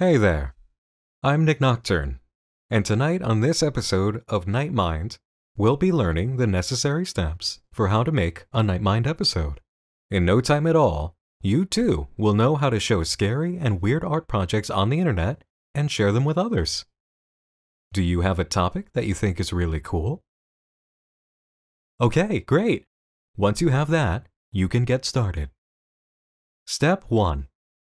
Hey there, I'm Nick Nocturne, and tonight on this episode of Nightmind, we'll be learning the necessary steps for how to make a Nightmind episode. In no time at all, you too will know how to show scary and weird art projects on the internet and share them with others. Do you have a topic that you think is really cool? Okay, great! Once you have that, you can get started. Step 1.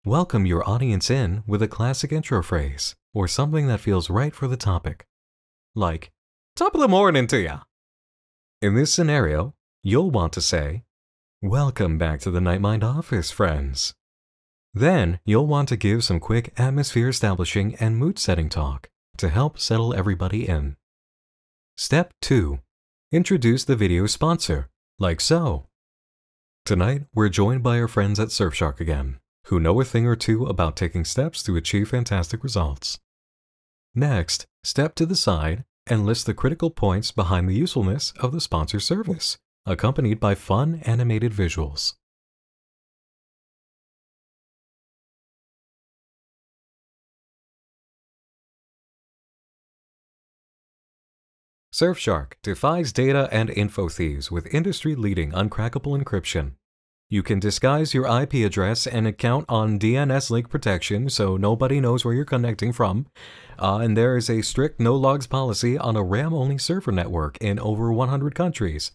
Welcome your audience in with a classic intro phrase, or something that feels right for the topic. Like, "Top of the morning to ya!" In this scenario, you'll want to say, "Welcome back to the Nightmind office, friends." Then, you'll want to give some quick atmosphere establishing and mood setting talk to help settle everybody in. Step 2. Introduce the video sponsor, like so. Tonight, we're joined by our friends at Surfshark again, who know a thing or two about taking steps to achieve fantastic results. Next, step to the side and list the critical points behind the usefulness of the sponsor service, accompanied by fun animated visuals. Surfshark defies data and info thieves with industry-leading uncrackable encryption. You can disguise your IP address and account on DNS link protection so nobody knows where you're connecting from, and there is a strict no-logs policy on a RAM-only server network in over 100 countries.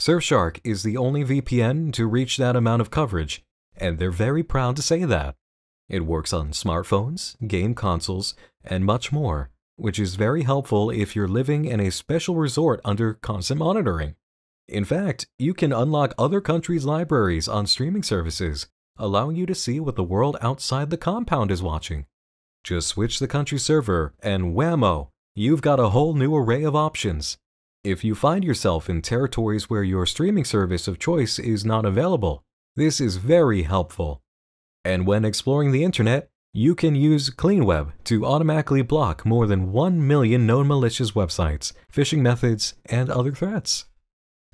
Surfshark is the only VPN to reach that amount of coverage, and they're very proud to say that. It works on smartphones, game consoles, and much more, which is very helpful if you're living in a special resort under constant monitoring. In fact, you can unlock other countries' libraries on streaming services, allowing you to see what the world outside the compound is watching. Just switch the country server and whammo, you've got a whole new array of options. If you find yourself in territories where your streaming service of choice is not available, this is very helpful. And when exploring the internet, you can use CleanWeb to automatically block more than 1 million known malicious websites, phishing methods, and other threats.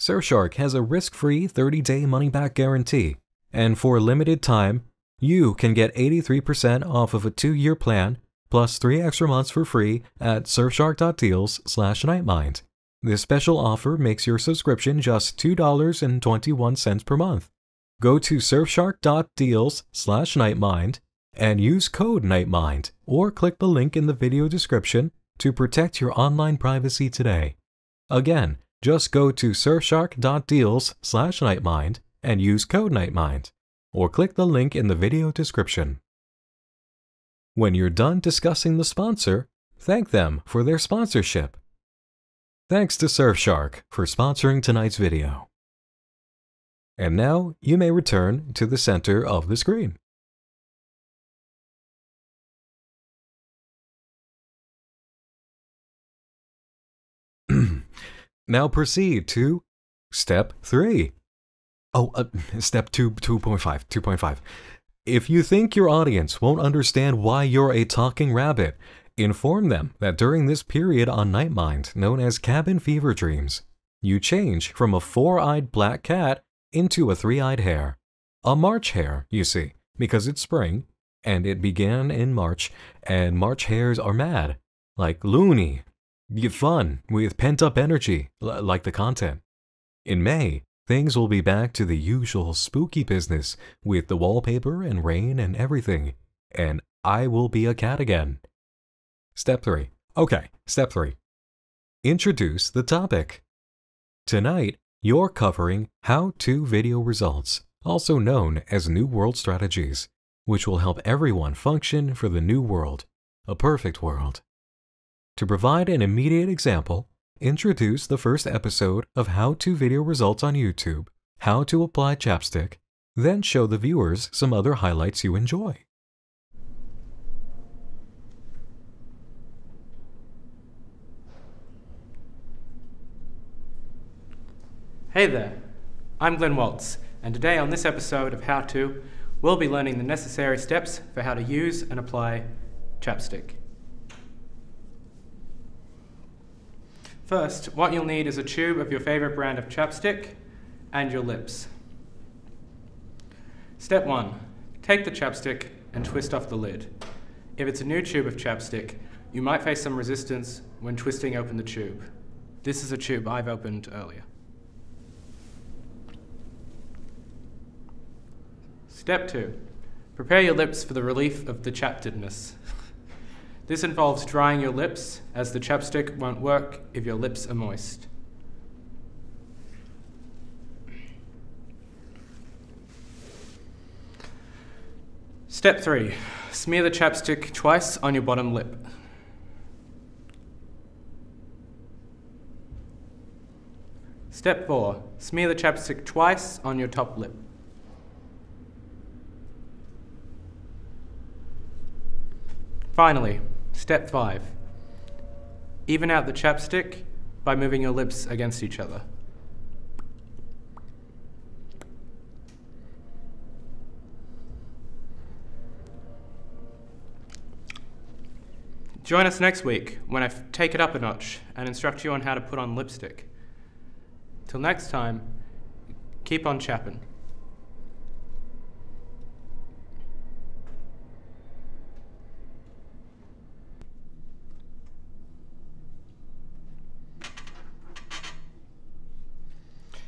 Surfshark has a risk-free 30-day money-back guarantee, and for a limited time, you can get 83% off of a 2-year plan, plus 3 extra months for free at surfshark.deals/nightmind. This special offer makes your subscription just $2.21 per month. Go to surfshark.deals/nightmind and use code NIGHTMIND, or click the link in the video description to protect your online privacy today. Again, just go to surfshark.deals/nightmind and use code NIGHTMIND, or click the link in the video description. When you're done discussing the sponsor, thank them for their sponsorship. Thanks to Surfshark for sponsoring tonight's video. And now you may return to the center of the screen. Now proceed to Step 3. Step 2.5. If you think your audience won't understand why you're a talking rabbit, inform them that during this period on Nightmind, known as Cabin Fever Dreams, you change from a 4-eyed black cat into a 3-eyed hare. A March hare, you see, because it's spring, and it began in March, and March hares are mad, like loony. Get fun with pent-up energy, like the content. In May, things will be back to the usual spooky business with the wallpaper and rain and everything, and I will be a cat again. Step 3. Okay, Step 3. Introduce the topic. Tonight, you're covering How-To Video Results, also known as New World Strategies, which will help everyone function for the new world, a perfect world. To provide an immediate example, introduce the first episode of How-To Video Results on YouTube, How to Apply Chapstick, then show the viewers some other highlights you enjoy. Hey there, I'm Glenn Waltz, and today on this episode of How To, we'll be learning the necessary steps for how to use and apply chapstick. First, what you'll need is a tube of your favourite brand of chapstick and your lips. Step 1. Take the chapstick and twist off the lid. If it's a new tube of chapstick, you might face some resistance when twisting open the tube. This is a tube I've opened earlier. Step 2. Prepare your lips for the relief of the chaptedness. This involves drying your lips, as the chapstick won't work if your lips are moist. Step 3. Smear the chapstick twice on your bottom lip. Step 4. Smear the chapstick twice on your top lip. Finally, step 5. Even out the chapstick by moving your lips against each other. Join us next week when I take it up a notch and instruct you on how to put on lipstick. Till next time, keep on chappin'.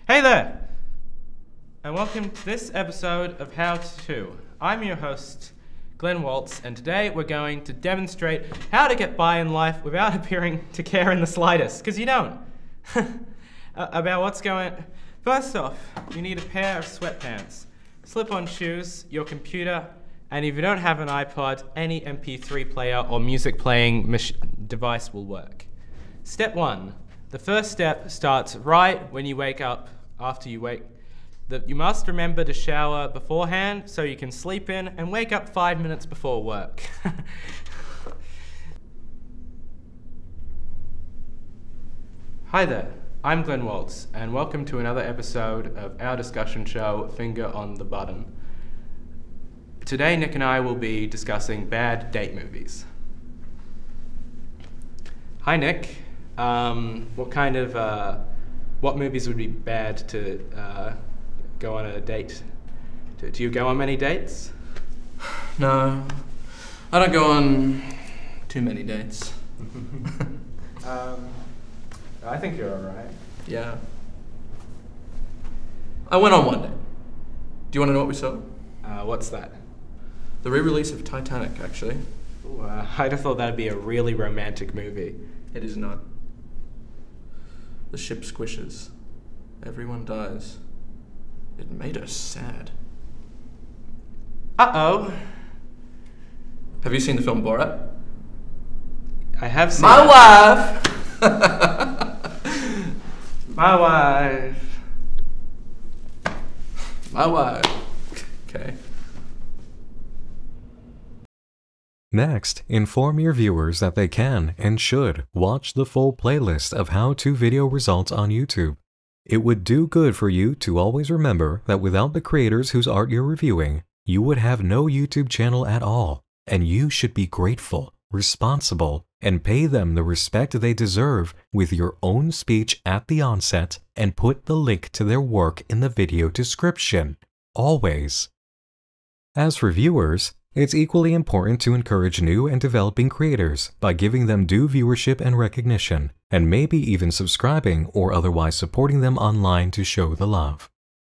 Hey there, and welcome to this episode of How-To. I'm your host, Glenn Waltz, and today we're going to demonstrate how to get by in life without appearing to care in the slightest, because you don't, about what's going on. First off, you need a pair of sweatpants, slip-on shoes, your computer, and if you don't have an iPod, any MP3 player or music playing device will work. Step 1. The first step starts right when you wake up. After you wake, you must remember to shower beforehand so you can sleep in and wake up 5 minutes before work. Hi there, I'm Glenn Waltz, and welcome to another episode of our discussion show, Finger on the Button. Today, Nick and I will be discussing bad date movies. Hi, Nick. What movies would be bad to go on a date? Do you go on many dates? No, I don't go on too many dates. I think you're alright. Yeah. I went on one date. Do you want to know what we saw? What's that? The re-release of Titanic, actually. Ooh, I'd have thought that'd be a really romantic movie. It is not. The ship squishes. Everyone dies. It made us sad. Uh-oh. Have you seen the film Borat? I have seen My wife! My wife. My wife. Okay. Next, inform your viewers that they can and should watch the full playlist of How-To Video Results on YouTube. It would do good for you to always remember that without the creators whose art you're reviewing, you would have no YouTube channel at all, and you should be grateful, responsible, and pay them the respect they deserve with your own speech at the onset and put the link to their work in the video description, always. As for viewers, it's equally important to encourage new and developing creators by giving them due viewership and recognition, and maybe even subscribing or otherwise supporting them online to show the love.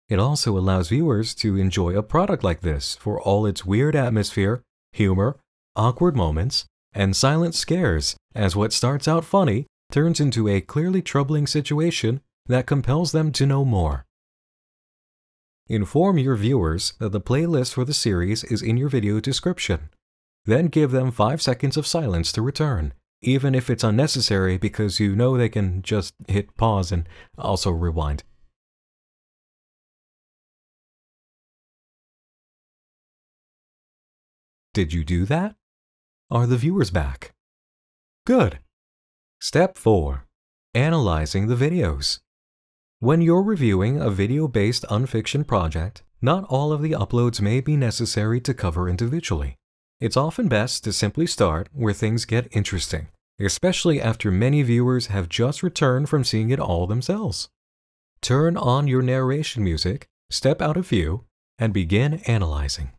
It also allows viewers to enjoy a product like this for all its weird atmosphere, humor, awkward moments, and silent scares, as what starts out funny turns into a clearly troubling situation that compels them to know more. Inform your viewers that the playlist for the series is in your video description. Then give them 5 seconds of silence to return, even if it's unnecessary because you know they can just hit pause and also rewind. Did you do that? Are the viewers back? Good! Step 4. Analyzing the videos. When you're reviewing a video-based unfiction project, not all of the uploads may be necessary to cover individually. It's often best to simply start where things get interesting, especially after many viewers have just returned from seeing it all themselves. Turn on your narration music, step out of view, and begin analyzing.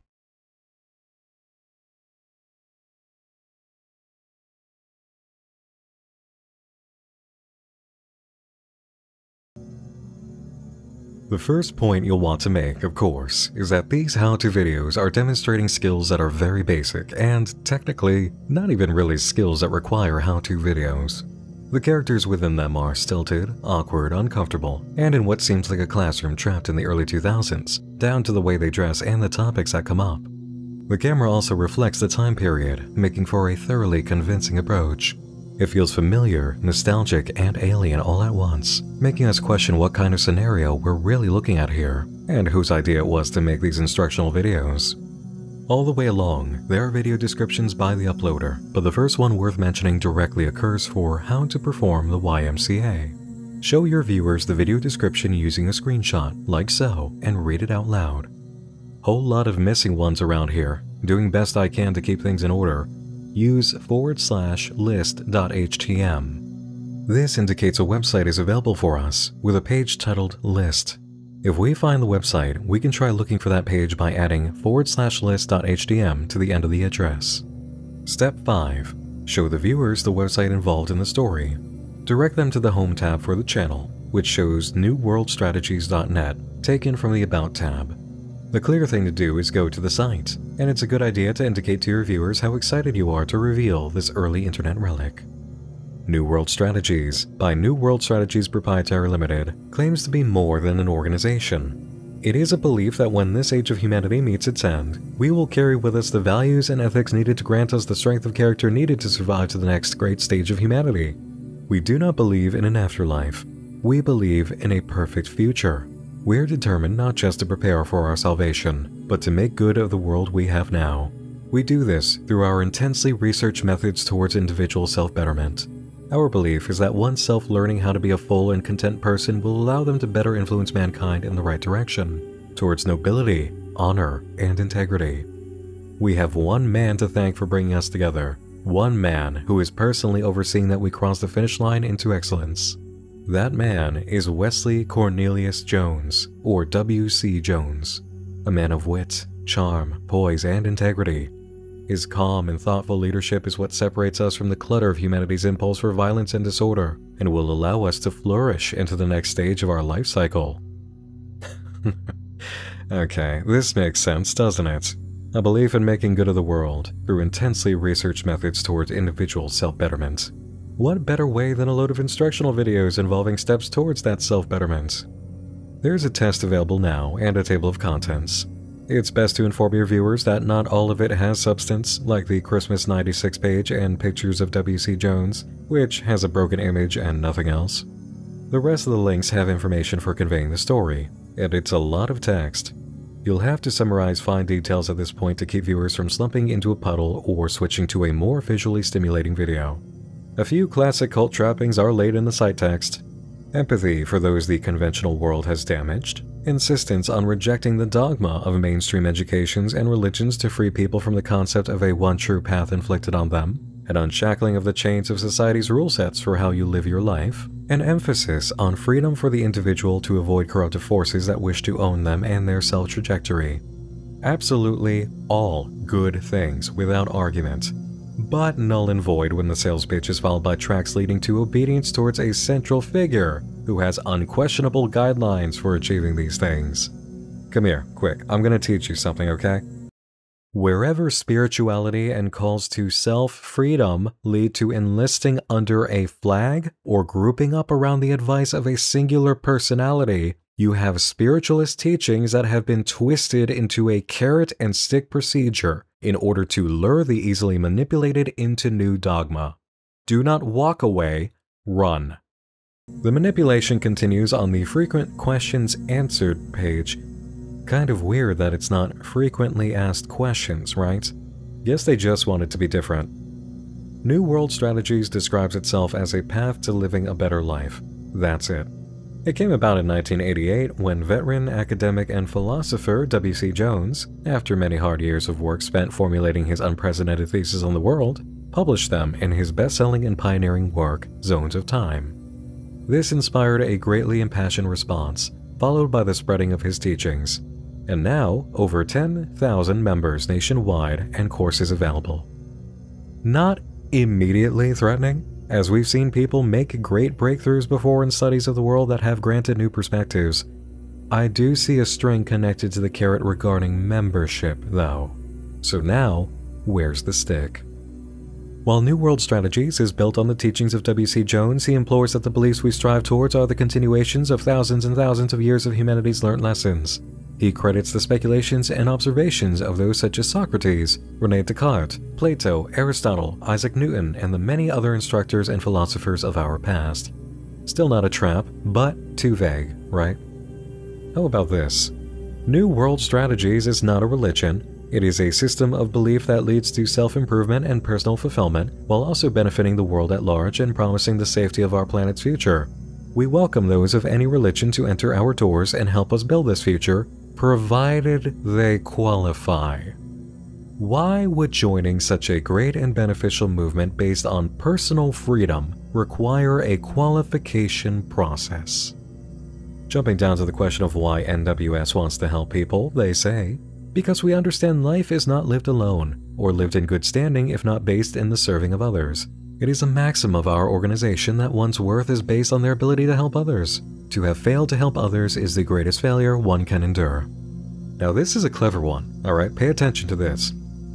The first point you'll want to make, of course, is that these how-to videos are demonstrating skills that are very basic and, technically, not even really skills that require how-to videos. The characters within them are stilted, awkward, uncomfortable, and in what seems like a classroom trapped in the early 2000s, down to the way they dress and the topics that come up. The camera also reflects the time period, making for a thoroughly convincing approach. It feels familiar, nostalgic, and alien all at once, making us question what kind of scenario we're really looking at here, and whose idea it was to make these instructional videos. All the way along, there are video descriptions by the uploader, but the first one worth mentioning directly occurs for how to perform the YMCA. Show your viewers the video description using a screenshot, like so, and read it out loud. Whole lot of missing ones around here, doing best I can to keep things in order. Use /list.htm. This indicates a website is available for us, with a page titled List. If we find the website, we can try looking for that page by adding /list.htm to the end of the address. Step 5. Show the viewers the website involved in the story. Direct them to the Home tab for the channel, which shows newworldstrategies.net, taken from the About tab. The clear thing to do is go to the site, and it's a good idea to indicate to your viewers how excited you are to reveal this early internet relic. New World Strategies, by New World Strategies Proprietary Limited, claims to be more than an organization. It is a belief that when this age of humanity meets its end, we will carry with us the values and ethics needed to grant us the strength of character needed to survive to the next great stage of humanity. We do not believe in an afterlife. We believe in a perfect future. We're determined not just to prepare for our salvation, but to make good of the world we have now. We do this through our intensely researched methods towards individual self-betterment. Our belief is that one's self learning how to be a full and content person will allow them to better influence mankind in the right direction, towards nobility, honor, and integrity. We have one man to thank for bringing us together, one man who is personally overseeing that we cross the finish line into excellence. That man is Wesley Cornelius Jones, or W.C. Jones, a man of wit, charm, poise, and integrity. His calm and thoughtful leadership is what separates us from the clutter of humanity's impulse for violence and disorder, and will allow us to flourish into the next stage of our life cycle. Okay, this makes sense, doesn't it? A belief in making good of the world through intensely researched methods towards individual self-betterment. What better way than a load of instructional videos involving steps towards that self-betterment? There's a test available now and a table of contents. It's best to inform your viewers that not all of it has substance, like the Christmas '96 page and pictures of W.C. Jones, which has a broken image and nothing else. The rest of the links have information for conveying the story, and it's a lot of text. You'll have to summarize fine details at this point to keep viewers from slumping into a puddle or switching to a more visually stimulating video. A few classic cult trappings are laid in the site text. Empathy for those the conventional world has damaged. Insistence on rejecting the dogma of mainstream educations and religions to free people from the concept of a one true path inflicted on them. An unshackling of the chains of society's rule sets for how you live your life. An emphasis on freedom for the individual to avoid corruptive forces that wish to own them and their self-trajectory. Absolutely all good things without argument, but null and void when the sales pitch is followed by tracks leading to obedience towards a central figure who has unquestionable guidelines for achieving these things. Come here, quick, I'm gonna teach you something, okay? Wherever spirituality and calls to self-freedom lead to enlisting under a flag or grouping up around the advice of a singular personality, you have spiritualist teachings that have been twisted into a carrot-and-stick procedure in order to lure the easily manipulated into new dogma. Do not walk away, run. The manipulation continues on the Frequent Questions Answered page. Kind of weird that it's not Frequently Asked Questions, right? Guess they just wanted to be different. New World Strategies describes itself as a path to living a better life. That's it. It came about in 1988 when veteran academic and philosopher W.C. Jones, after many hard years of work spent formulating his unprecedented thesis on the world, published them in his best-selling and pioneering work, Zones of Time. This inspired a greatly impassioned response, followed by the spreading of his teachings, and now over 10,000 members nationwide and courses available. Not immediately threatening, as we've seen people make great breakthroughs before in studies of the world that have granted new perspectives, I do see a string connected to the carrot regarding membership, though. So now, where's the stick? While New World Strategies is built on the teachings of W.C. Jones, he implores that the beliefs we strive towards are the continuations of thousands and thousands of years of humanity's learned lessons. He credits the speculations and observations of those such as Socrates, René Descartes, Plato, Aristotle, Isaac Newton, and the many other instructors and philosophers of our past. Still not a trap, but too vague, right? How about this? New World Strategies is not a religion. It is a system of belief that leads to self-improvement and personal fulfillment, while also benefiting the world at large and promising the safety of our planet's future. We welcome those of any religion to enter our doors and help us build this future, provided they qualify. Why would joining such a great and beneficial movement based on personal freedom require a qualification process? Jumping down to the question of why NWS wants to help people, they say, because we understand life is not lived alone, or lived in good standing if not based in the serving of others. It is a maxim of our organization that one's worth is based on their ability to help others. To have failed to help others is the greatest failure one can endure. Now this is a clever one, alright? Pay attention to this.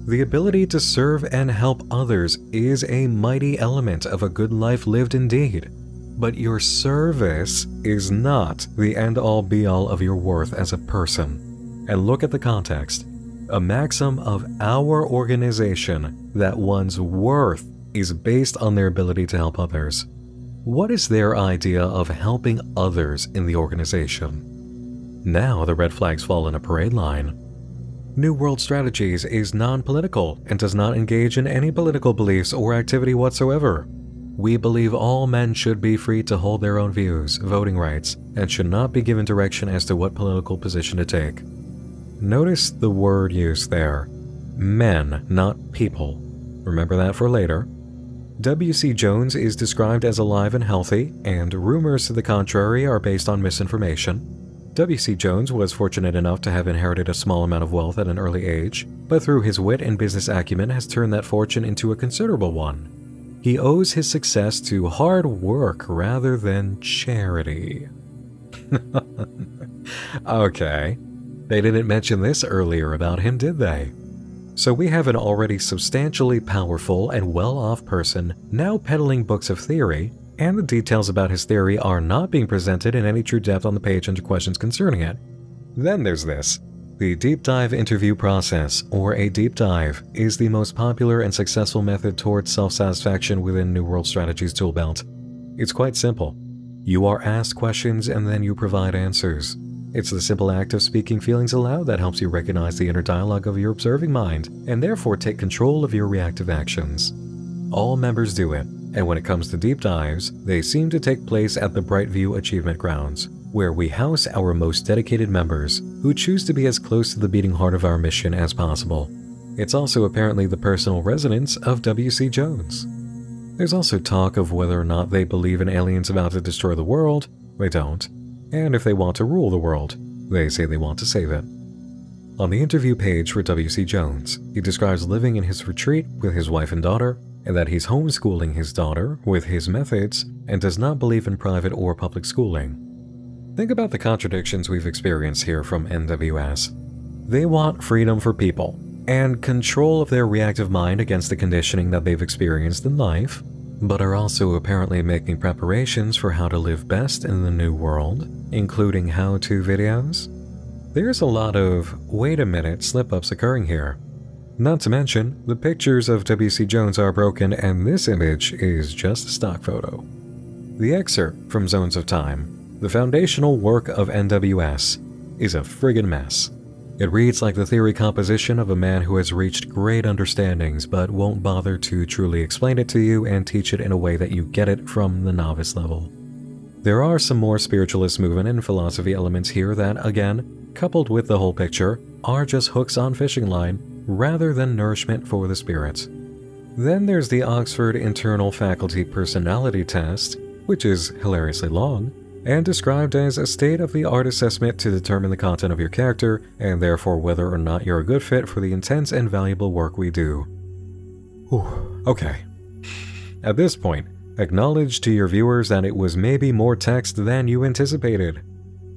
The ability to serve and help others is a mighty element of a good life lived indeed. But your service is not the end-all be-all of your worth as a person. And look at the context. A maxim of our organization that one's worth is based on their ability to help others. What is their idea of helping others in the organization? Now the red flags fall in a parade line. New World Strategies is non-political and does not engage in any political beliefs or activity whatsoever. We believe all men should be free to hold their own views, voting rights, and should not be given direction as to what political position to take. Notice the word use there, men, not people. Remember that for later. W.C. Jones is described as alive and healthy, and rumors to the contrary are based on misinformation. W.C. Jones was fortunate enough to have inherited a small amount of wealth at an early age, but through his wit and business acumen has turned that fortune into a considerable one. He owes his success to hard work rather than charity. Okay. They didn't mention this earlier about him, did they? So we have an already substantially powerful and well-off person now peddling books of theory, and the details about his theory are not being presented in any true depth on the page under questions concerning it. Then there's this. The deep dive interview process, or a deep dive, is the most popular and successful method towards self-satisfaction within New World Strategies' tool belt. It's quite simple. You are asked questions and then you provide answers. It's the simple act of speaking feelings aloud that helps you recognize the inner dialogue of your observing mind, and therefore take control of your reactive actions. All members do it, and when it comes to deep dives, they seem to take place at the Brightview Achievement Grounds, where we house our most dedicated members, who choose to be as close to the beating heart of our mission as possible. It's also apparently the personal residence of W.C. Jones. There's also talk of whether or not they believe in aliens about to destroy the world. They don't. And if they want to rule the world, they say they want to save it. On the interview page for W.C. Jones, he describes living in his retreat with his wife and daughter, and that he's homeschooling his daughter with his methods and does not believe in private or public schooling. Think about the contradictions we've experienced here from NWS. They want freedom for people and control of their reactive mind against the conditioning that they've experienced in life, but are also apparently making preparations for how to live best in the new world, including how-to videos. There's a lot of, wait a minute, slip-ups occurring here. Not to mention, the pictures of W.C. Jones are broken and this image is just a stock photo. The excerpt from Zones of Time, the foundational work of NWS, is a friggin' mess. It reads like the theory composition of a man who has reached great understandings but won't bother to truly explain it to you and teach it in a way that you get it from the novice level. There are some more spiritualist movement and philosophy elements here that, again, coupled with the whole picture, are just hooks on fishing line rather than nourishment for the spirits. Then there's the Oxford Internal Faculty Personality Test, which is hilariously long, and described as a state-of-the-art assessment to determine the content of your character, and therefore whether or not you're a good fit for the intense and valuable work we do. Whew, okay. At this point, acknowledge to your viewers that it was maybe more text than you anticipated.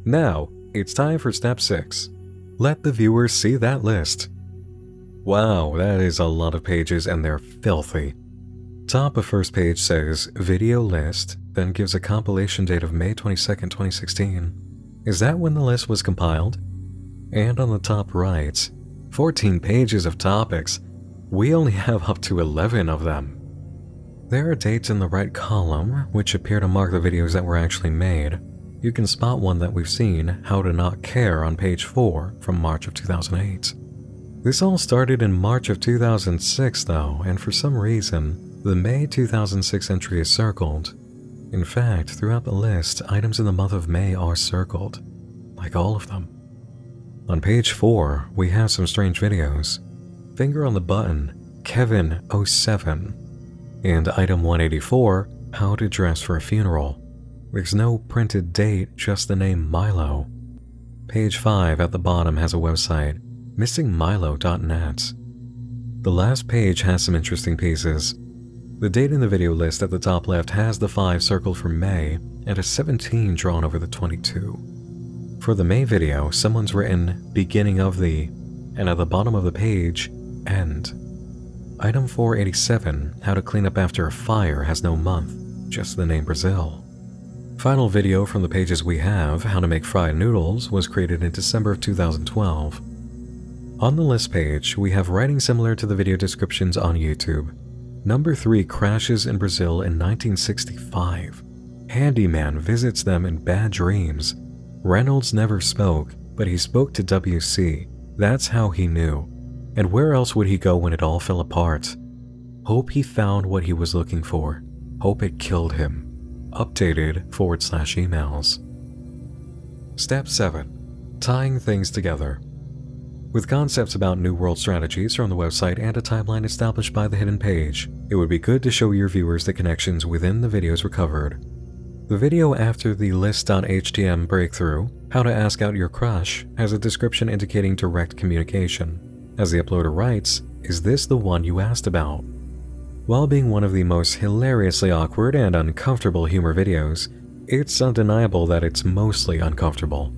Now, It's time for step 6. Let the viewers see that list. Wow, that is a lot of pages and they're filthy. Top of first page says video list, then gives a compilation date of May 22nd, 2016. Is that when the list was compiled? And on the top right, 14 pages of topics. We only have up to 11 of them. There are dates in the right column, which appear to mark the videos that were actually made. You can spot one that we've seen, How to Not Care, on page 4 from March of 2008. This all started in March of 2006 though, and for some reason, the May 2006 entry is circled. In fact, throughout the list, items in the month of May are circled. Like all of them. On page 4, we have some strange videos. Finger on the Button, Kevin07, and item 184, How to Dress for a Funeral. There's no printed date, just the name Milo. Page 5 at the bottom has a website, missingmilo.net. The last page has some interesting pieces. The date in the video list at the top left has the 5 circled for May and a 17 drawn over the 22. For the May video, someone's written beginning of the, and at the bottom of the page, end. Item 487, How to Clean Up After a Fire, has no month, just the name Brazil. Final video from the pages we have, How to Make Fried Noodles, was created in December of 2012. On the list page, we have writing similar to the video descriptions on YouTube. Number 3 crashes in Brazil in 1965. Handyman visits them in bad dreams. Reynolds never spoke, but he spoke to WC. That's how he knew. And where else would he go when it all fell apart? Hope he found what he was looking for. Hope it killed him. Updated / emails. Step 7. Tying things together. With concepts about New World Strategies from the website and a timeline established by the hidden page, it would be good to show your viewers the connections within the videos recovered. The video after the list.htm breakthrough, How to Ask Out Your Crush, has a description indicating direct communication. As the uploader writes, "Is this the one you asked about?" While being one of the most hilariously awkward and uncomfortable humor videos, it's undeniable that it's mostly uncomfortable.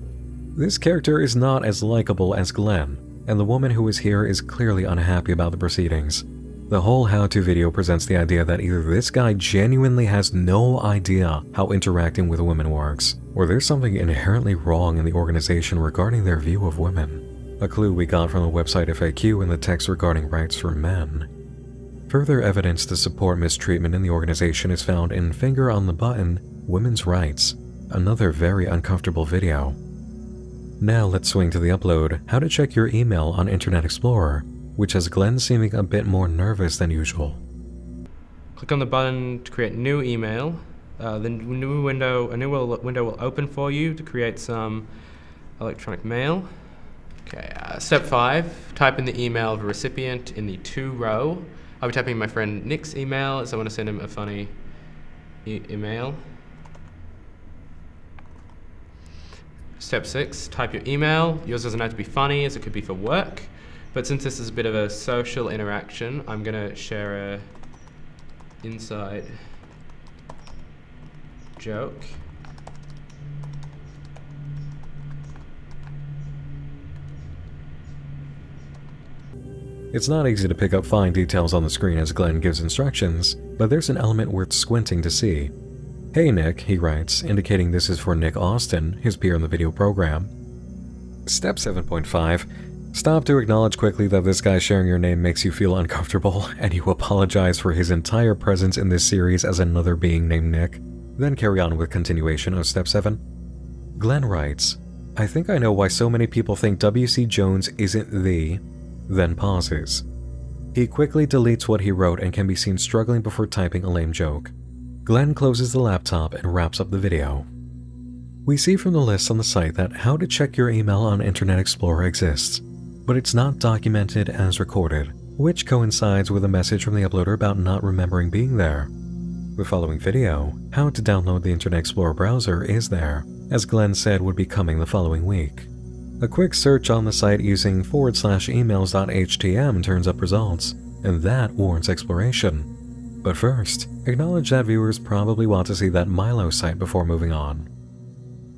This character is not as likable as Glenn, and the woman who is here is clearly unhappy about the proceedings. The whole how-to video presents the idea that either this guy genuinely has no idea how interacting with women works, or there's something inherently wrong in the organization regarding their view of women. A clue we got from the website FAQ in the text regarding rights for men. Further evidence to support mistreatment in the organization is found in Finger on the Button, Women's Rights, another very uncomfortable video. Now let's swing to the upload, How to Check Your Email on Internet Explorer, which has Glenn seeming a bit more nervous than usual. Click on the button to create new email. A new window will open for you to create some electronic mail. Okay, step 5, type in the email of a recipient in the 2 row. I'll be typing in my friend Nick's email, so I want to send him a funny email. Step 6, type your email. Yours doesn't have to be funny, as it could be for work. But since this is a bit of a social interaction, I'm going to share a inside joke. It's not easy to pick up fine details on the screen as Glenn gives instructions, but there's an element worth squinting to see. "Hey Nick," he writes, indicating this is for Nick Austin, his peer in the video program. Step 7.5. Stop to acknowledge quickly that this guy sharing your name makes you feel uncomfortable, and you apologize for his entire presence in this series as another being named Nick. Then carry on with continuation of step 7. Glenn writes, "I think I know why so many people think WC Jones isn't the..." then pauses. He quickly deletes what he wrote and can be seen struggling before typing a lame joke. Glenn closes the laptop and wraps up the video. We see from the list on the site that How to Check Your Email on Internet Explorer exists, but it's not documented as recorded, which coincides with a message from the uploader about not remembering being there. The following video, How to Download the Internet Explorer Browser, is there, as Glenn said would be coming the following week. A quick search on the site using / emails.htm turns up results, and that warrants exploration. But first, acknowledge that viewers probably want to see that Milo site before moving on.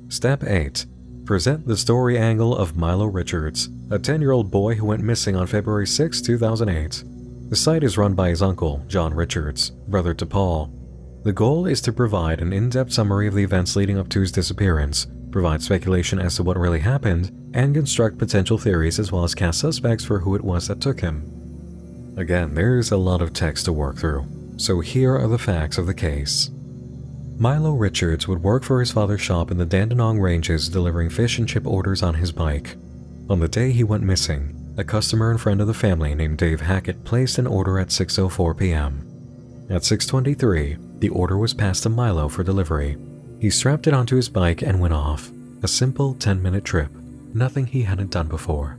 Step 8. present the story angle of Milo Richards, a 10-year-old boy who went missing on February 6, 2008. The site is run by his uncle, John Richards, brother to Paul. The goal is to provide an in-depth summary of the events leading up to his disappearance, provide speculation as to what really happened, and construct potential theories as well as cast suspects for who it was that took him. Again, there's a lot of text to work through, so here are the facts of the case. Milo Richards would work for his father's shop in the Dandenong Ranges delivering fish and chip orders on his bike. On the day he went missing, a customer and friend of the family named Dave Hackett placed an order at 6:04 p.m. At 6:23, the order was passed to Milo for delivery. He strapped it onto his bike and went off. A simple 10-minute trip, nothing he hadn't done before.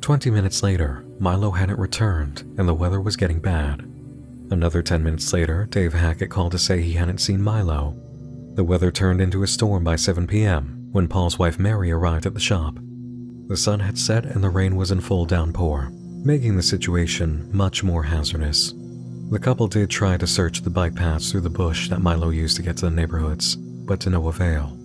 20 minutes later, Milo hadn't returned and the weather was getting bad. Another 10 minutes later, Dave Hackett called to say he hadn't seen Milo. The weather turned into a storm by 7 p.m. when Paul's wife Mary arrived at the shop. The sun had set and the rain was in full downpour, making the situation much more hazardous. The couple did try to search the bike paths through the bush that Milo used to get to the neighborhoods, but to no avail.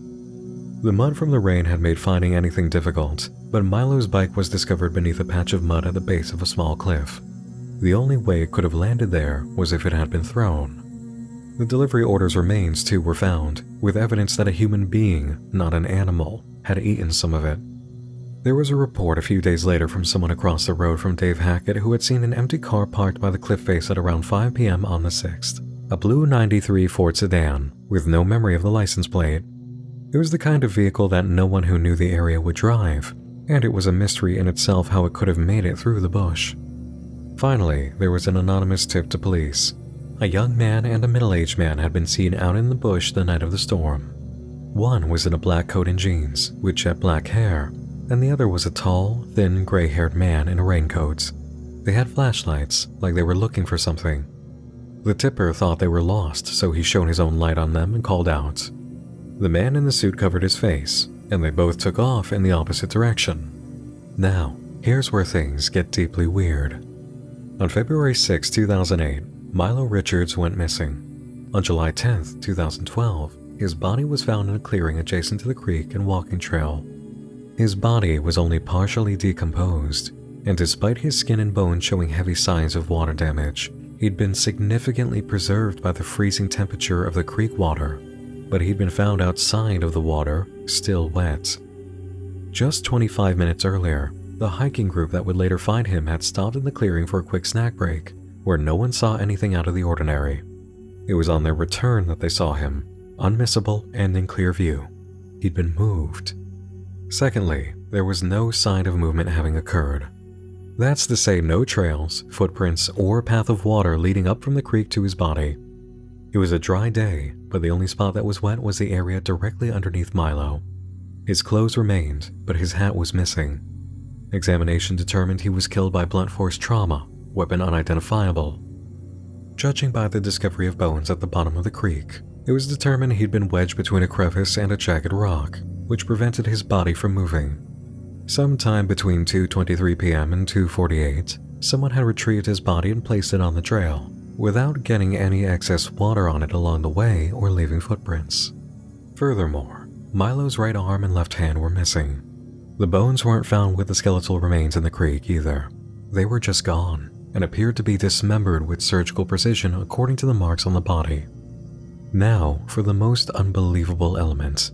The mud from the rain had made finding anything difficult, but Milo's bike was discovered beneath a patch of mud at the base of a small cliff. The only way it could have landed there was if it had been thrown. The delivery order's remains, too, were found, with evidence that a human being, not an animal, had eaten some of it. There was a report a few days later from someone across the road from Dave Hackett who had seen an empty car parked by the cliff face at around 5 p.m. on the 6th, a blue '93 Ford sedan, with no memory of the license plate. It was the kind of vehicle that no one who knew the area would drive, and it was a mystery in itself how it could have made it through the bush. Finally, there was an anonymous tip to police. A young man and a middle-aged man had been seen out in the bush the night of the storm. One was in a black coat and jeans, with jet black hair, and the other was a tall, thin, gray-haired man in a raincoat. They had flashlights, like they were looking for something. The tipper thought they were lost, so he shone his own light on them and called out. The man in the suit covered his face, and they both took off in the opposite direction. Now, here's where things get deeply weird. On February 6, 2008, Milo Richards went missing. On July 10, 2012, his body was found in a clearing adjacent to the creek and walking trail. His body was only partially decomposed, and despite his skin and bones showing heavy signs of water damage, he'd been significantly preserved by the freezing temperature of the creek water, but he'd been found outside of the water, still wet. Just 25 minutes earlier, the hiking group that would later find him had stopped in the clearing for a quick snack break, where no one saw anything out of the ordinary. It was on their return that they saw him, unmissable and in clear view. He'd been moved. Secondly, there was no sign of movement having occurred. That's to say no trails, footprints, or path of water leading up from the creek to his body. It was a dry day, but the only spot that was wet was the area directly underneath Milo. His clothes remained, but his hat was missing. Examination determined he was killed by blunt force trauma, weapon unidentifiable. Judging by the discovery of bones at the bottom of the creek, it was determined he'd been wedged between a crevice and a jagged rock, which prevented his body from moving. Sometime between 2:23 p.m. and 2:48, someone had retrieved his body and placed it on the trail, without getting any excess water on it along the way or leaving footprints. Furthermore, Milo's right arm and left hand were missing. The bones weren't found with the skeletal remains in the creek either. They were just gone, and appeared to be dismembered with surgical precision according to the marks on the body. Now for the most unbelievable element.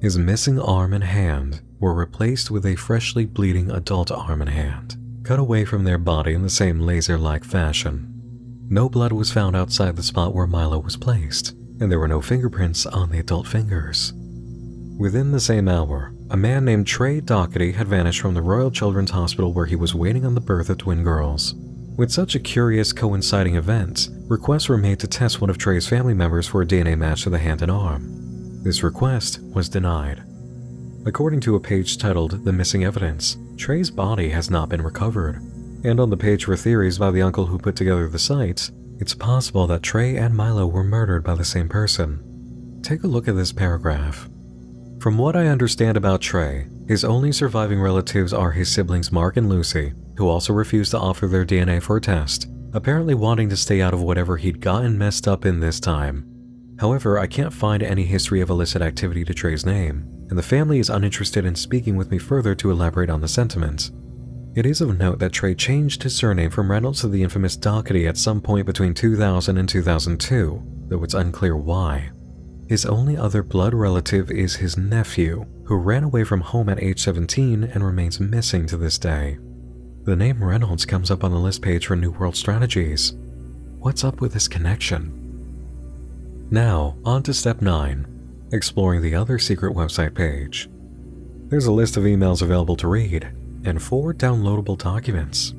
His missing arm and hand were replaced with a freshly bleeding adult arm and hand, cut away from their body in the same laser-like fashion. No blood was found outside the spot where Milo was placed, and there were no fingerprints on the adult fingers. Within the same hour, a man named Trey Doherty had vanished from the Royal Children's Hospital where he was waiting on the birth of twin girls. With such a curious coinciding event, requests were made to test one of Trey's family members for a DNA match to the hand and arm. This request was denied. According to a page titled The Missing Evidence, Trey's body has not been recovered, and on the page for theories by the uncle who put together the site, it's possible that Trey and Milo were murdered by the same person. Take a look at this paragraph. From what I understand about Trey, his only surviving relatives are his siblings Mark and Lucy, who also refused to offer their DNA for a test, apparently wanting to stay out of whatever he'd gotten messed up in this time. However, I can't find any history of illicit activity to Trey's name, and the family is uninterested in speaking with me further to elaborate on the sentiments. It is of note that Trey changed his surname from Reynolds to the infamous Doherty at some point between 2000 and 2002, though it's unclear why. His only other blood relative is his nephew, who ran away from home at age 17 and remains missing to this day. The name Reynolds comes up on the list page for New World Strategies. What's up with this connection? Now, on to step 9, exploring the other secret website page. There's a list of emails available to read, and 4 downloadable documents.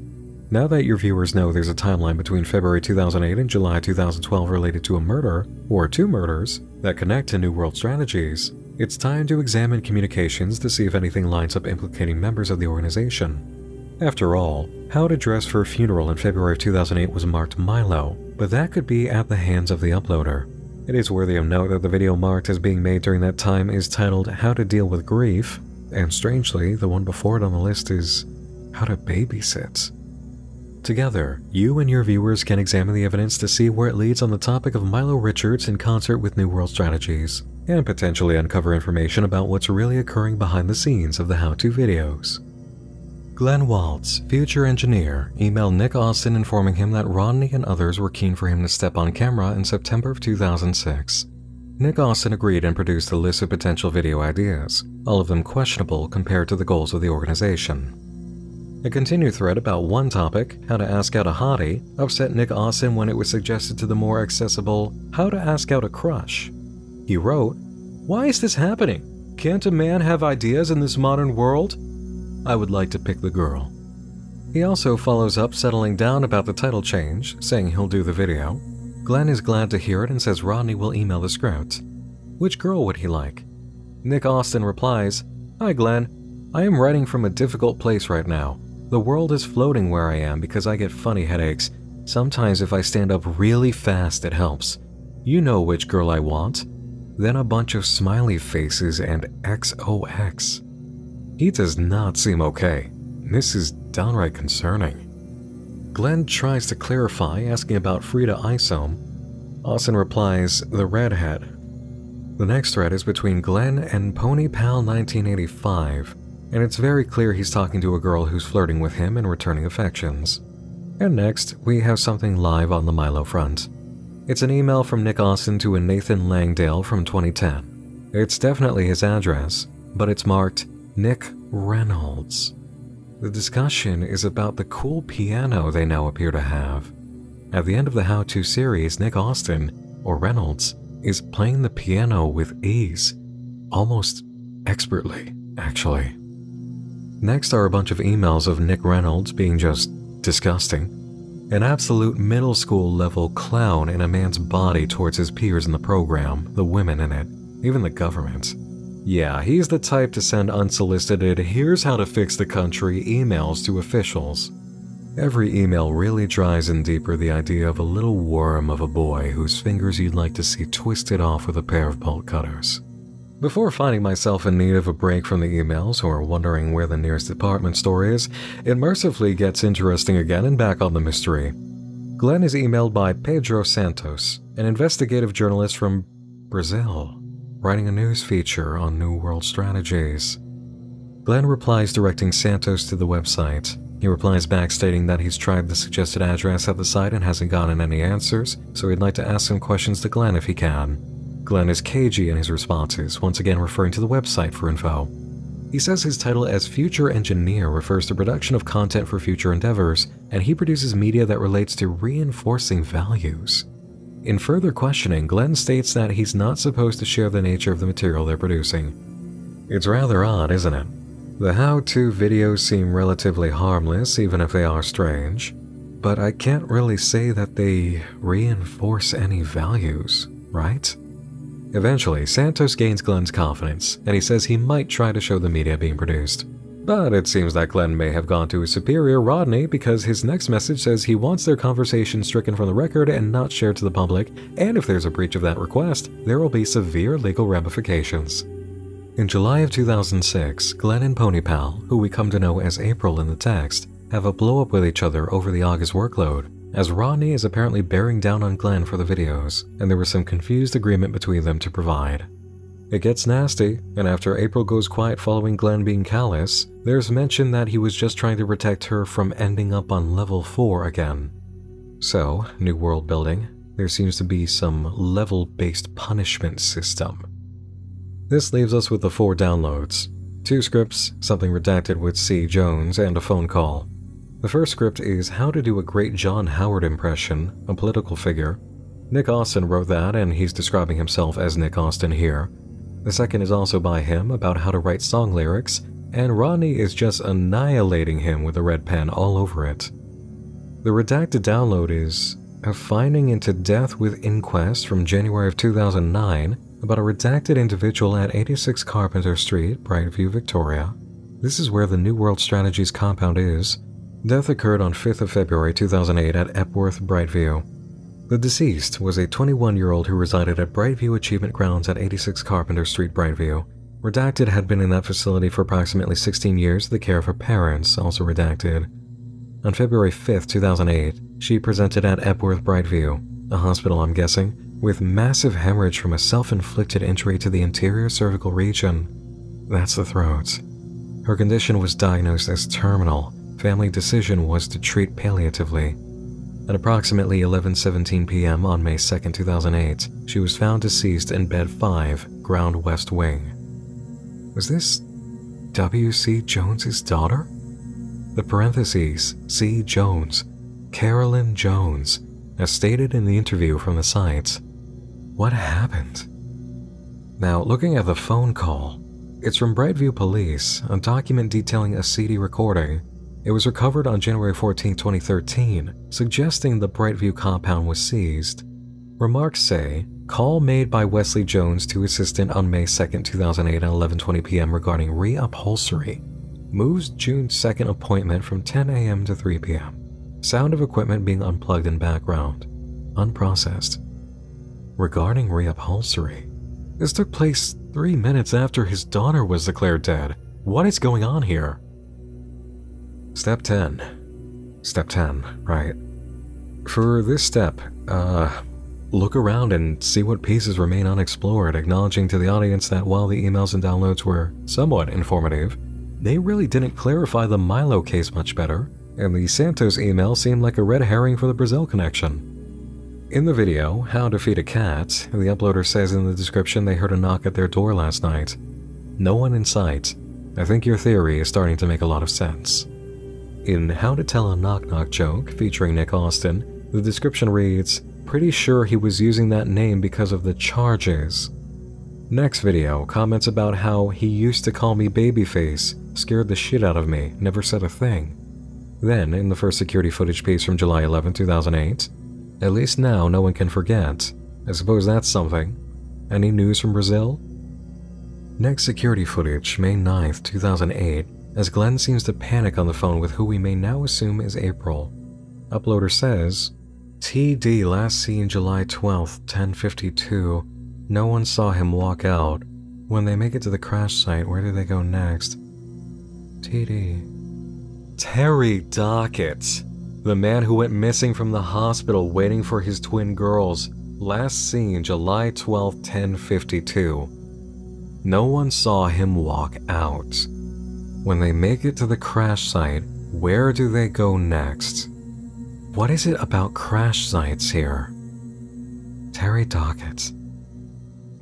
Now that your viewers know there's a timeline between February 2008 and July 2012 related to a murder, or 2 murders, that connect to New World Strategies, it's time to examine communications to see if anything lines up implicating members of the organization. After all, how to dress for a funeral in February of 2008 was marked Milo, but that could be at the hands of the uploader. It is worthy of note that the video marked as being made during that time is titled How to Deal with Grief, and strangely, the one before it on the list is How to Babysit. Together, you and your viewers can examine the evidence to see where it leads on the topic of Milo Richards in concert with New World Strategies, and potentially uncover information about what's really occurring behind the scenes of the how-to videos. Glenn Waltz, future engineer, emailed Nick Austin informing him that Rodney and others were keen for him to step on camera in September of 2006. Nick Austin agreed and produced a list of potential video ideas, all of them questionable compared to the goals of the organization. A continued thread about one topic, how to ask out a hottie, upset Nick Austin when it was suggested to the more accessible, how to ask out a crush. He wrote, "Why is this happening? Can't a man have ideas in this modern world? I would like to pick the girl." He also follows up settling down about the title change, saying he'll do the video. Glenn is glad to hear it and says Rodney will email the script. Which girl would he like? Nick Austin replies, "Hi Glenn, I am writing from a difficult place right now. The world is floating where I am because I get funny headaches. Sometimes if I stand up really fast it helps. You know which girl I want." Then a bunch of smiley faces and XOX. He does not seem okay. This is downright concerning. Glenn tries to clarify, asking about Frida Isome. Austin replies, "The redhead." The next thread is between Glenn and PonyPal1985. And it's very clear he's talking to a girl who's flirting with him and returning affections. And next, we have something live on the Milo front. It's an email from Nick Austin to a Nathan Langdale from 2010. It's definitely his address, but it's marked Nick Reynolds. The discussion is about the cool piano they now appear to have. At the end of the how-to series, Nick Austin, or Reynolds, is playing the piano with ease. Almost expertly, actually. Next are a bunch of emails of Nick Reynolds being just disgusting, an absolute middle school level clown in a man's body towards his peers in the program, the women in it, even the government. Yeah, he's the type to send unsolicited "here's how to fix the country" emails to officials. Every email really drives in deeper the idea of a little worm of a boy whose fingers you'd like to see twisted off with a pair of bolt cutters. Before finding myself in need of a break from the emails or wondering where the nearest department store is, it mercifully gets interesting again and back on the mystery. Glenn is emailed by Pedro Santos, an investigative journalist from Brazil, writing a news feature on New World Strategies. Glenn replies directing Santos to the website. He replies back stating that he's tried the suggested address at the site and hasn't gotten any answers, so he'd like to ask some questions to Glenn if he can. Glenn is cagey in his responses, once again referring to the website for info. He says his title as future engineer refers to production of content for future endeavors, and he produces media that relates to reinforcing values. In further questioning, Glenn states that he's not supposed to share the nature of the material they're producing. It's rather odd, isn't it? The how-to videos seem relatively harmless, even if they are strange, but I can't really say that they reinforce any values, right? Eventually, Santos gains Glenn's confidence, and he says he might try to show the media being produced. But it seems that Glenn may have gone to his superior, Rodney, because his next message says he wants their conversation stricken from the record and not shared to the public, and if there's a breach of that request, there will be severe legal ramifications. In July of 2006, Glenn and PonyPal, who we come to know as April in the text, have a blow-up with each other over the August workload, as Rodney is apparently bearing down on Glenn for the videos, and there was some confused agreement between them to provide. It gets nasty, and after April goes quiet following Glenn being callous, there's mention that he was just trying to protect her from ending up on level 4 again. So, new world building, there seems to be some level-based punishment system. This leaves us with the 4 downloads. 2 scripts, something redacted with C. Jones, and a phone call. The first script is how to do a great John Howard impression, a political figure. Nick Austin wrote that, and he's describing himself as Nick Austin here. The second is also by him, about how to write song lyrics, and Rodney is just annihilating him with a red pen all over it. The redacted download is a finding into death with inquest from January of 2009 about a redacted individual at 86 Carpenter Street, Brightview, Victoria. This is where the New World Strategies compound is. Death occurred on 5th of February 2008 at Epworth Brightview. The deceased was a 21-year-old who resided at Brightview Achievement Grounds at 86 Carpenter Street, Brightview. Redacted had been in that facility for approximately 16 years, the care of her parents, also redacted. On February 5th, 2008, she presented at Epworth Brightview, a hospital I'm guessing, with massive hemorrhage from a self-inflicted injury to the anterior cervical region. That's the throat. Her condition was diagnosed as terminal. Family decision was to treat palliatively. At approximately 11:17 p.m. on May 2, 2008, she was found deceased in Bed 5, Ground West Wing. Was this W.C. Jones's daughter? The parentheses, C. Jones, Carolyn Jones, as stated in the interview from the site. What happened? Now, looking at the phone call, it's from Brightview Police, a document detailing a CD recording. It was recovered on January 14, 2013, suggesting the Brightview compound was seized. Remarks say, call made by Wesley Jones to assistant on May 2, 2008 at 11:20 p.m. regarding reupholstery. Moves June 2nd appointment from 10 a.m. to 3 p.m. Sound of equipment being unplugged in background. Unprocessed. Regarding reupholstery. This took place 3 minutes after his daughter was declared dead. What is going on here? Step 10. Step 10, right. For this step, look around and see what pieces remain unexplored, acknowledging to the audience that while the emails and downloads were somewhat informative, they really didn't clarify the Milo case much better, and the Santos email seemed like a red herring for the Brazil connection. In the video, How to Feed a Cat, the uploader says in the description they heard a knock at their door last night. No one in sight. I think your theory is starting to make a lot of sense. In How to Tell a Knock-Knock Joke, featuring Nick Austin, the description reads, pretty sure he was using that name because of the charges. Next video, comments about how he used to call me Babyface, scared the shit out of me, never said a thing. Then, in the first security footage piece from July 11, 2008, at least now no one can forget. I suppose that's something. Any news from Brazil? Next security footage, May 9, 2008, as Glenn seems to panic on the phone with who we may now assume is April. Uploader says, TD last seen July 12th, 10:52. No one saw him walk out. When they make it to the crash site, where do they go next? TD. Terry Dockett, the man who went missing from the hospital waiting for his twin girls, last seen July 12th, 10:52. No one saw him walk out. When they make it to the crash site, where do they go next? What is it about crash sites here? Terry Dockett.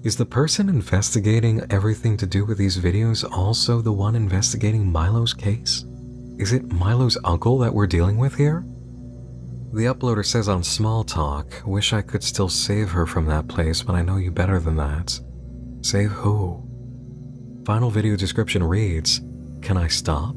Is the person investigating everything to do with these videos also the one investigating Milo's case? Is it Milo's uncle that we're dealing with here? The uploader says on Small Talk, wish I could still save her from that place, but I know you better than that. Save who? Final video description reads, can I stop?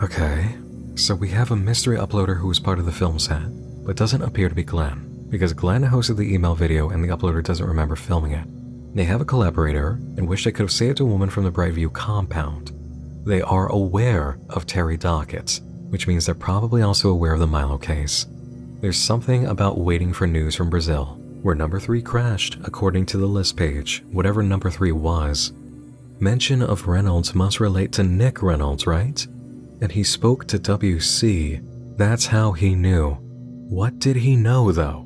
Okay, so we have a mystery uploader who was part of the film set, but doesn't appear to be Glenn, because Glenn hosted the email video and the uploader doesn't remember filming it. They have a collaborator and wish they could have saved a woman from the Brightview compound. They are aware of Terry Dockett, which means they're probably also aware of the Milo case. There's something about waiting for news from Brazil, where number 3 crashed according to the list page, whatever number 3 was. Mention of Reynolds must relate to Nick Reynolds, right? And he spoke to W.C. That's how he knew. What did he know, though?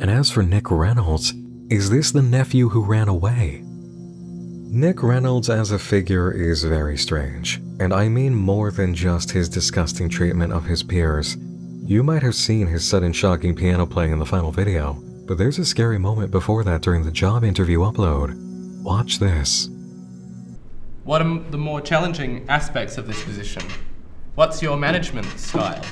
And as for Nick Reynolds, Is this the nephew who ran away? Nick Reynolds as a figure is very strange, and I mean more than just his disgusting treatment of his peers. You might have seen his sudden shocking piano playing in the final video, but there's a scary moment before that during the job interview upload. Watch this. What are the more challenging aspects of this position? What's your management style?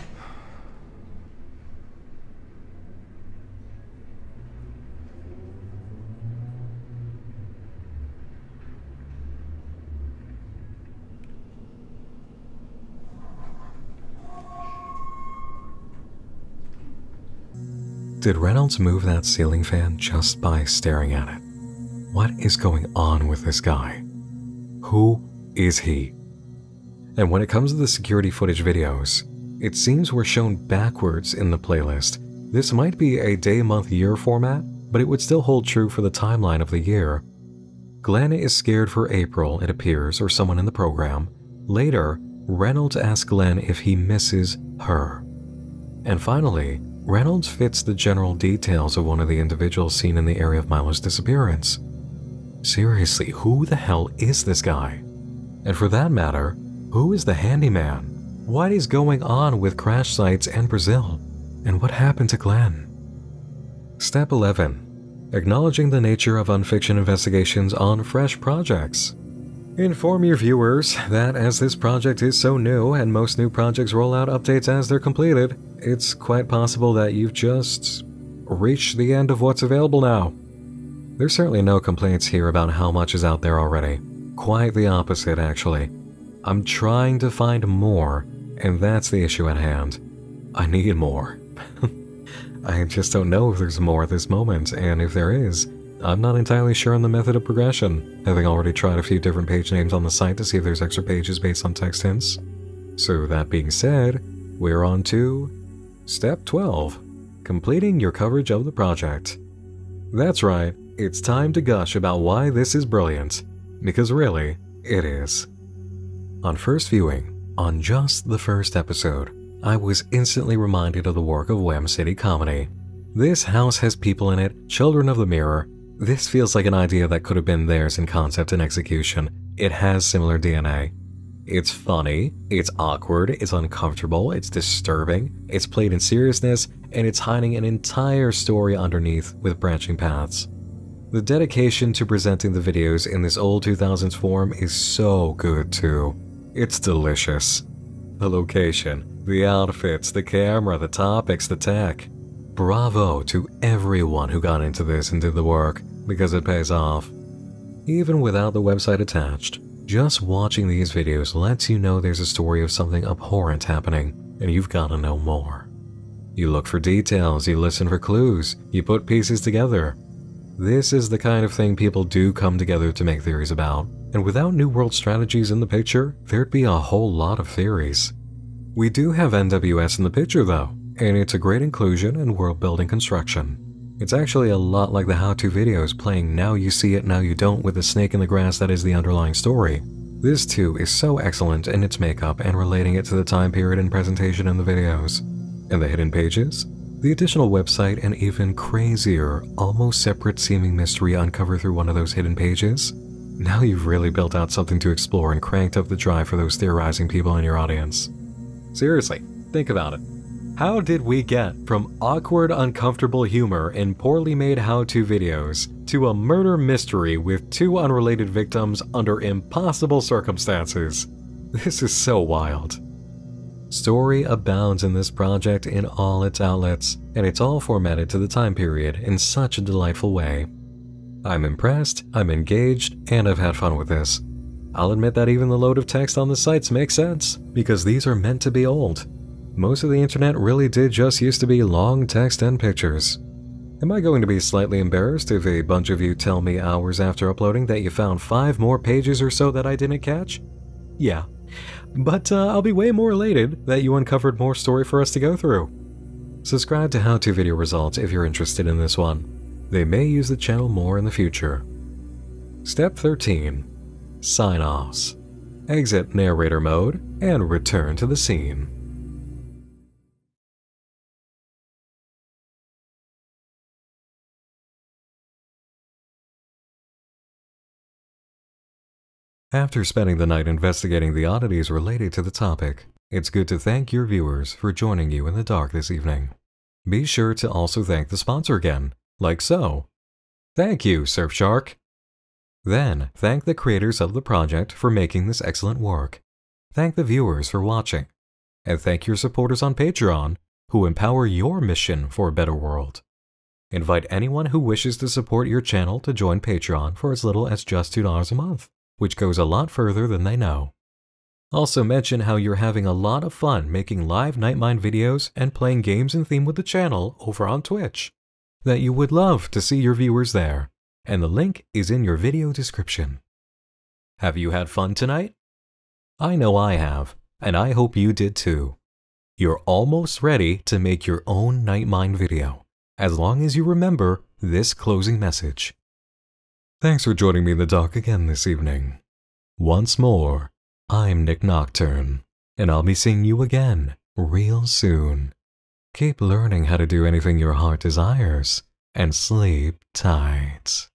Did Reynolds move that ceiling fan just by staring at it? What is going on with this guy? Who is he? And when it comes to the security footage videos, it seems we're shown backwards in the playlist. This might be a day, month, year format, but it would still hold true for the timeline of the year. Glenn is scared for April, it appears, or someone in the program. Later, Reynolds asks Glenn if he misses her. And finally, Reynolds fits the general details of one of the individuals seen in the area of Milo's disappearance. Seriously, who the hell is this guy? And for that matter, who is the handyman? What is going on with crash sites and Brazil? And what happened to Glenn? Step 11. Acknowledging the nature of unfiction investigations on fresh projects. Inform your viewers that as this project is so new and most new projects roll out updates as they're completed, it's quite possible that you've just reached the end of what's available now. There's certainly no complaints here about how much is out there already. Quite the opposite, actually. I'm trying to find more, and that's the issue at hand. I need more. I just don't know if there's more at this moment, and if there is, I'm not entirely sure on the method of progression, having already tried a few different page names on the site to see if there's extra pages based on text hints. So that being said, we're on to Step 12. Completing your coverage of the project. That's right, it's time to gush about why this is brilliant. Because really, it is. On first viewing, on just the first episode, I was instantly reminded of the work of Wham City Comedy. This house has people in it, children of the mirror. This feels like an idea that could have been theirs in concept and execution. It has similar DNA. It's funny, it's awkward, it's uncomfortable, it's disturbing, it's played in seriousness, and it's hiding an entire story underneath with branching paths. The dedication to presenting the videos in this old 2000s form is so good too. It's delicious. The location, the outfits, the camera, the topics, the tech. Bravo to everyone who got into this and did the work, because it pays off. Even without the website attached, just watching these videos lets you know there's a story of something abhorrent happening, and you've got to know more. You look for details, you listen for clues, you put pieces together. This is the kind of thing people do come together to make theories about, and without New World Strategies in the picture, there'd be a whole lot of theories. We do have NWS in the picture though, and it's a great inclusion in world-building construction. It's actually a lot like the how-to videos playing Now You See It, Now You Don't with the snake in the grass that is the underlying story. This too is so excellent in its makeup and relating it to the time period and presentation in the videos. And the hidden pages? The additional website and even crazier, almost separate seeming mystery uncovered through one of those hidden pages? Now you've really built out something to explore and cranked up the drive for those theorizing people in your audience. Seriously, think about it. How did we get from awkward, uncomfortable humor in poorly made how-to videos to a murder mystery with two unrelated victims under impossible circumstances? This is so wild. Story abounds in this project in all its outlets, and it's all formatted to the time period in such a delightful way. I'm impressed, I'm engaged, and I've had fun with this. I'll admit that even the load of text on the sites makes sense, because these are meant to be old. Most of the internet really did just used to be long text and pictures. Am I going to be slightly embarrassed if a bunch of you tell me hours after uploading that you found 5 more pages or so that I didn't catch? Yeah. But I'll be way more elated that you uncovered more story for us to go through. Subscribe to How-To Video Results if you're interested in this one. They may use the channel more in the future. Step 13. Sign-offs. Exit narrator mode and return to the scene. After spending the night investigating the oddities related to the topic, it's good to thank your viewers for joining you in the dark this evening. Be sure to also thank the sponsor again, like so. Thank you, Surfshark! Then, thank the creators of the project for making this excellent work. Thank the viewers for watching. And thank your supporters on Patreon, who empower your mission for a better world. Invite anyone who wishes to support your channel to join Patreon for as little as just $2 a month, which goes a lot further than they know. Also mention how you're having a lot of fun making live Nightmind videos and playing games in theme with the channel over on Twitch, that you would love to see your viewers there, and the link is in your video description. Have you had fun tonight? I know I have, and I hope you did too. You're almost ready to make your own Nightmind video, as long as you remember this closing message. Thanks for joining me in the dark again this evening. Once more, I'm Nick Nocturne, and I'll be seeing you again real soon. Keep learning how to do anything your heart desires, and sleep tight.